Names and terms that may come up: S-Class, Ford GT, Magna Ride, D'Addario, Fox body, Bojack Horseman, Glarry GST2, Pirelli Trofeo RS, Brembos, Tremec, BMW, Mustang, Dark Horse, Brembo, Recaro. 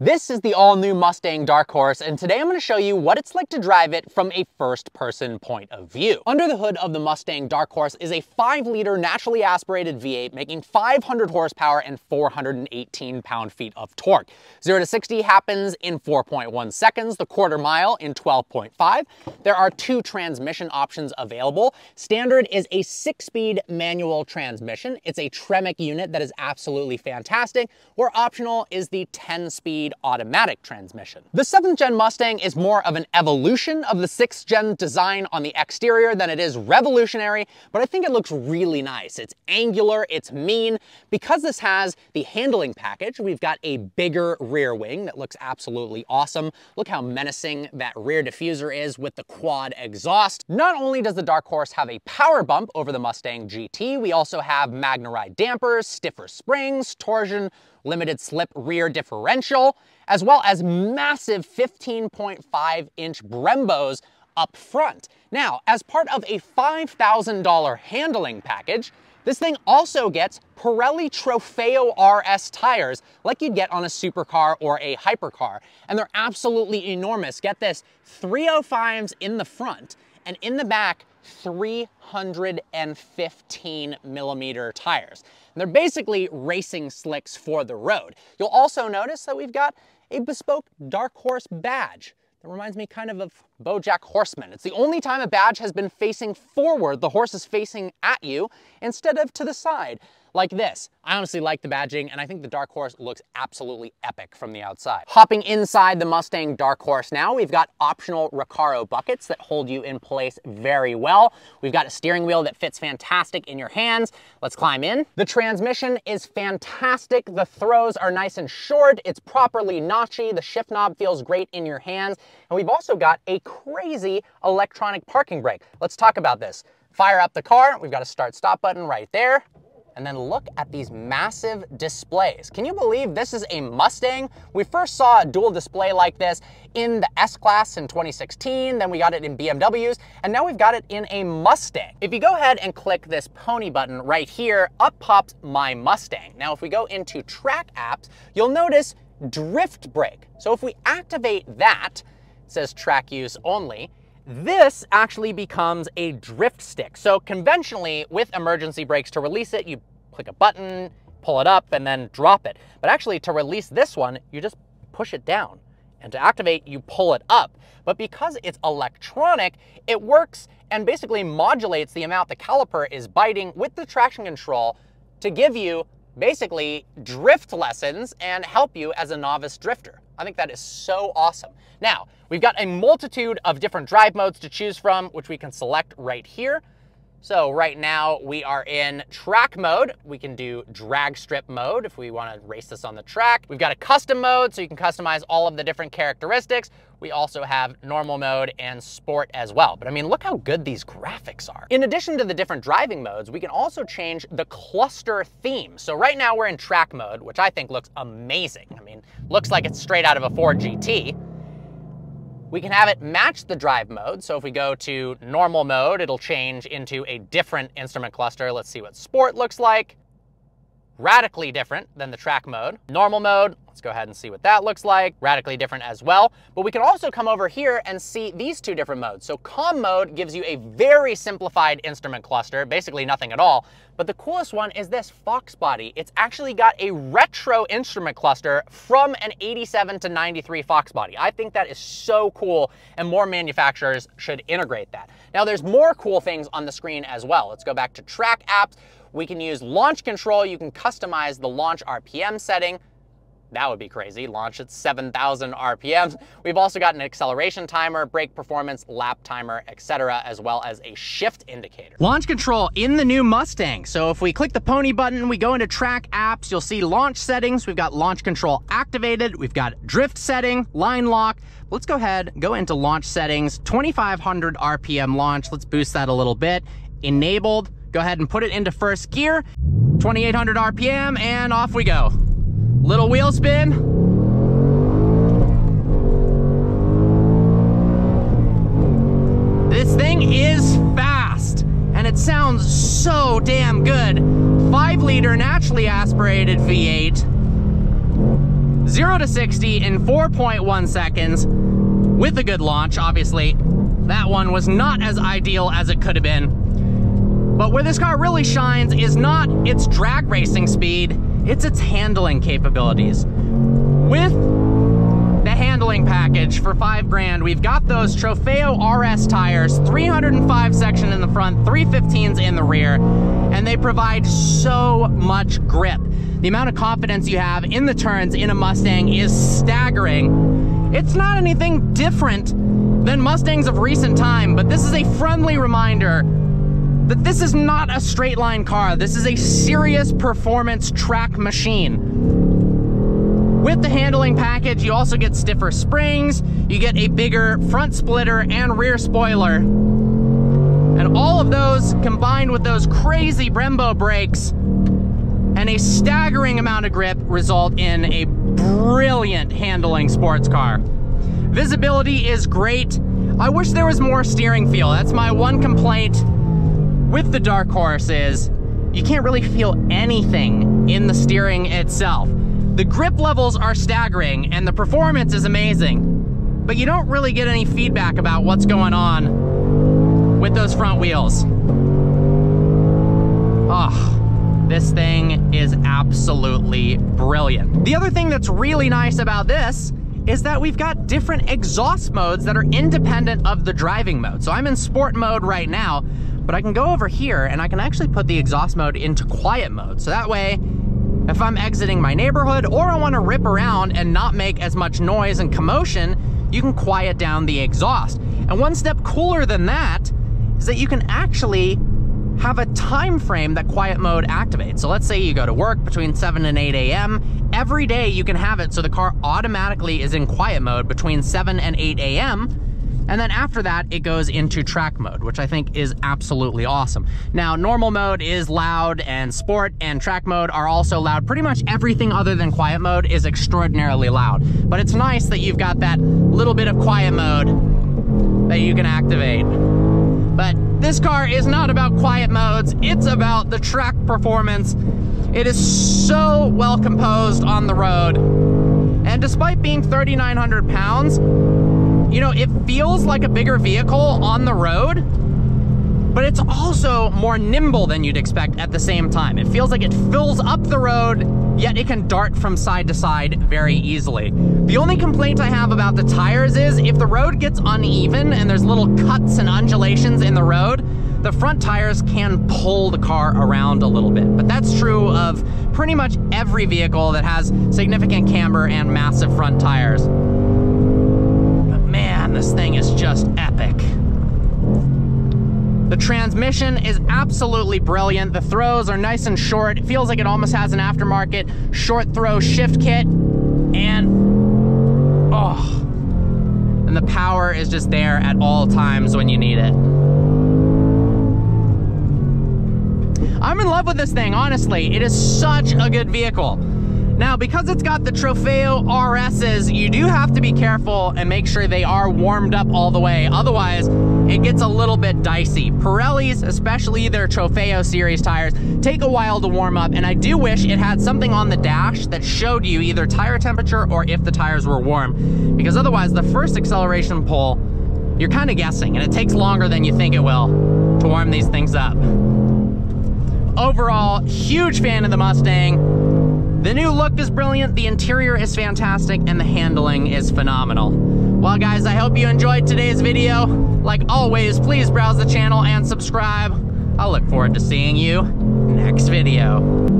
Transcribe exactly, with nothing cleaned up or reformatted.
This is the all-new Mustang Dark Horse, and today I'm going to show you what it's like to drive it from a first-person point of view. Under the hood of the Mustang Dark Horse is a five liter naturally aspirated V eight making five hundred horsepower and four hundred eighteen pound-feet of torque. zero to sixty happens in four point one seconds, the quarter mile in twelve point five. There are two transmission options available. Standard is a six-speed manual transmission. It's a Tremec unit that is absolutely fantastic, where optional is the ten-speed automatic transmission. The seventh gen Mustang is more of an evolution of the sixth gen design on the exterior than it is revolutionary, but I think it looks really nice. It's angular, it's mean. Because this has the handling package, we've got a bigger rear wing that looks absolutely awesome. Look how menacing that rear diffuser is with the quad exhaust. Not only does the Dark Horse have a power bump over the Mustang G T, we also have Magna Ride dampers, stiffer springs, torsion, limited slip rear differential, as well as massive fifteen point five inch Brembos up front. Now, as part of a five thousand dollar handling package, this thing also gets Pirelli Trofeo R S tires like you'd get on a supercar or a hypercar, and they're absolutely enormous. Get this, three oh fives in the front, and in the back, three hundred fifteen millimeter tires. And they're basically racing slicks for the road. You'll also notice that we've got a bespoke Dark Horse badge. That reminds me kind of of Bojack Horseman. It's the only time a badge has been facing forward, the horse is facing at you, instead of to the side, like this. I honestly like the badging, and I think the Dark Horse looks absolutely epic from the outside. Hopping inside the Mustang Dark Horse now, we've got optional Recaro buckets that hold you in place very well. We've got a steering wheel that fits fantastic in your hands. Let's climb in. The transmission is fantastic. The throws are nice and short. It's properly notchy. The shift knob feels great in your hands. And we've also got a crazy electronic parking brake. Let's talk about this. Fire up the car. We've got a start-stop button right there. And then look at these massive displays. Can you believe this is a Mustang? We first saw a dual display like this in the S-Class in twenty sixteen, then we got it in B M Ws, and now we've got it in a Mustang. If you go ahead and click this pony button right here, up pops My Mustang. Now, if we go into track apps, you'll notice drift brake. So if we activate that, it says track use only, this actually becomes a drift stick. So conventionally, with emergency brakes, to release it, you click a button, pull it up, and then drop it. But actually, to release this one, you just push it down. And to activate, you pull it up. But because it's electronic, it works and basically modulates the amount the caliper is biting with the traction control to give you basically drift lessons and help you as a novice drifter. I think that is so awesome. Now, we've got a multitude of different drive modes to choose from, which we can select right here. So right now we are in track mode. We can do drag strip mode if we want to race this on the track. We've got a custom mode, so you can customize all of the different characteristics. We also have normal mode and sport as well. But I mean, look how good these graphics are. In addition to the different driving modes, we can also change the cluster theme. So right now we're in track mode, which I think looks amazing. I mean, looks like it's straight out of a Ford G T. We can have it match the drive mode. So if we go to normal mode, it'll change into a different instrument cluster. Let's see what sport looks like. Radically different than the track mode. Normal mode, let's go ahead and see what that looks like. Radically different as well. But we can also come over here and see these two different modes. So calm mode gives you a very simplified instrument cluster, basically nothing at all. But the coolest one is this Fox body. It's actually got a retro instrument cluster from an eighty-seven to ninety-three Fox body. I think that is so cool, and more manufacturers should integrate that. Now, there's more cool things on the screen as well. Let's go back to track apps. We can use launch control. You can customize the launch R P M setting. That would be crazy. Launch at seven thousand R P Ms. We've also got an acceleration timer, brake performance, lap timer, et cetera, as well as a shift indicator. Launch control in the new Mustang. So if we click the pony button, we go into track apps, you'll see launch settings. We've got launch control activated. We've got drift setting, line lock. Let's go ahead, go into launch settings, twenty-five hundred R P M launch. Let's boost that a little bit. Enabled. Go ahead and put it into first gear, twenty-eight hundred R P M, and off we go. Little wheel spin. This thing is fast, and it sounds so damn good. five liter naturally aspirated V eight. zero to sixty in four point one seconds with a good launch. Obviously, that one was not as ideal as it could have been. But where this car really shines is not its drag racing speed, it's its handling capabilities. With the handling package for five grand, we've got those Trofeo R S tires, three oh five section in the front, three fifteens in the rear, and they provide so much grip. The amount of confidence you have in the turns in a Mustang is staggering. It's not anything different than Mustangs of recent time, but this is a friendly reminder that this is not a straight line car. This is a serious performance track machine. With the handling package, you also get stiffer springs, you get a bigger front splitter and rear spoiler. And all of those combined with those crazy Brembo brakes and a staggering amount of grip result in a brilliant handling sports car. Visibility is great. I wish there was more steering feel. That's my one complaint with the Dark Horse is you can't really feel anything in the steering itself. The grip levels are staggering and the performance is amazing, but you don't really get any feedback about what's going on with those front wheels. Oh, this thing is absolutely brilliant. The other thing that's really nice about this is that we've got different exhaust modes that are independent of the driving mode. So I'm in sport mode right now, but I can go over here and I can actually put the exhaust mode into quiet mode. So that way, if I'm exiting my neighborhood or I want to rip around and not make as much noise and commotion, you can quiet down the exhaust. And one step cooler than that, is that you can actually have a time frame that quiet mode activates. So let's say you go to work between seven and eight A M Every day you can have it so the car automatically is in quiet mode between seven and eight A M And then after that, it goes into track mode, which I think is absolutely awesome. Now, normal mode is loud and sport and track mode are also loud. Pretty much everything other than quiet mode is extraordinarily loud. But it's nice that you've got that little bit of quiet mode that you can activate. But this car is not about quiet modes, it's about the track performance. It is so well composed on the road. And despite being thirty-nine hundred pounds, you know, it feels like a bigger vehicle on the road, but it's also more nimble than you'd expect at the same time. It feels like it fills up the road, yet it can dart from side to side very easily. The only complaint I have about the tires is if the road gets uneven and there's little cuts and undulations in the road, the front tires can pull the car around a little bit. But that's true of pretty much every vehicle that has significant camber and massive front tires. But man, this thing is just epic. The transmission is absolutely brilliant. The throws are nice and short. It feels like it almost has an aftermarket short throw shift kit. And oh, and the power is just there at all times when you need it. I'm in love with this thing, honestly. It is such a good vehicle. Now, because it's got the Trofeo R Ss, you do have to be careful and make sure they are warmed up all the way. Otherwise, it gets a little bit dicey. Pirellis, especially their Trofeo series tires, take a while to warm up, and I do wish it had something on the dash that showed you either tire temperature or if the tires were warm, because otherwise the first acceleration pull, you're kind of guessing, and it takes longer than you think it will to warm these things up. Overall, huge fan of the Mustang. The new look is brilliant, the interior is fantastic, and the handling is phenomenal. Well guys, I hope you enjoyed today's video. Like always, please browse the channel and subscribe. I'll look forward to seeing you next video.